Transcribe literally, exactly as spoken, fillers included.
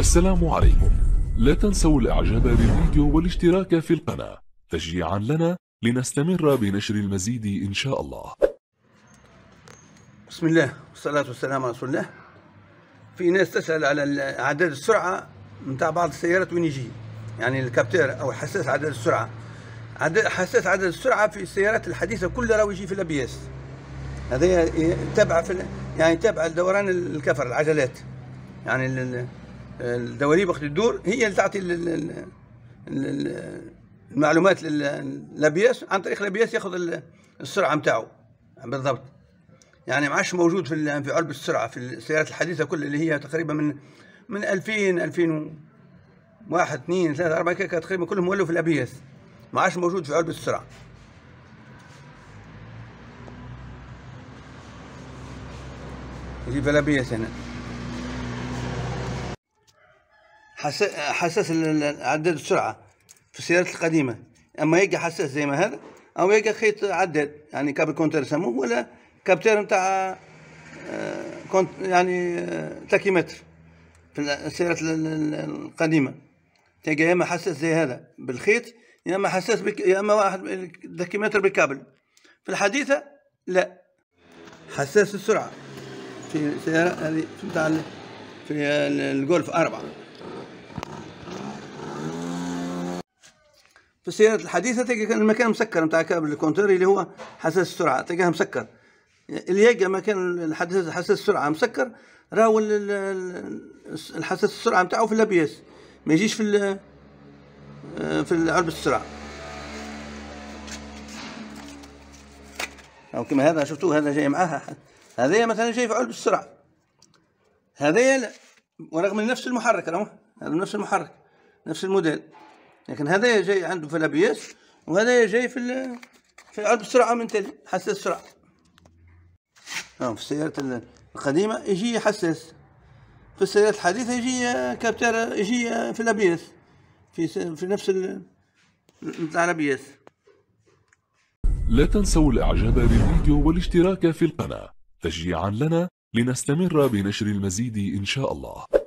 السلام عليكم. لا تنسوا الاعجاب بالفيديو والاشتراك في القناة تشجيعا لنا لنستمر بنشر المزيد ان شاء الله. بسم الله والصلاة والسلام على رسول الله. في ناس تسأل على عدد السرعة متاع بعض السيارات وين يجي، يعني الكابتير او حساس عدد السرعة. عدد حساس عدد السرعة في السيارات الحديثة كلها راهو يجي في الابياس. هذا تابع في يعني تابع لدوران الكفر العجلات، يعني الدواليب وقت الدور هي اللي تعطي المعلومات للابياس، عن طريق الابياس ياخذ السرعه نتاعو بالضبط. يعني ما عادش موجود في في علبه السرعه في السيارات الحديثه كلها اللي هي تقريبا من من ألفين ألفين وواحد اثنين ثلاثة أربعة كيكا تقريبا كلهم ولوا في الابياس، ما عادش موجود في علبه السرعه. يجي في الابياس هنا حساس عداد السرعه في السيارات القديمه، اما يلقى حساس زي ما هذا او يلقى خيط عداد، يعني كابل كونتر يسموه، ولا كابتير نتاع يعني تاكيمتر. في السيارات القديمه تلقى يا اما حساس زي هذا بالخيط، يا اما حساس بك... يا اما واحد تاكيمتر بالكابل. في الحديثه لا، حساس السرعه في سيارة هذه نتاع في الجولف أربعة. في السيارات الحديثة تلقى المكان مسكر نتاع كابل الكونتر اللي هو حساس السرعة، تلقاه مسكر. اللي يلقى مكان الحساس حساس السرعة مسكر راهو الحساس السرعة نتاعو في الأبياس، ما يجيش في في علبة السرعة. أو كما هذا شفتوه، هذا جاي معاها، هذايا مثلا جاي في علبة السرعة، هذايا لا، ورغم من نفس المحرك، راهو هذا نفس المحرك نفس الموديل، لكن هذايا جاي عنده في الابياس وهذايا جاي في في علبة السرعة من تالي حساس السرعة. في السيارات القديمة يجي حساس، في السيارات الحديثة يجي كابتير، يجي في الابياس في في نفس نتاع الابياس. لا تنسوا الاعجاب بالفيديو والاشتراك في القناة تشجيعا لنا لنستمر بنشر المزيد إن شاء الله.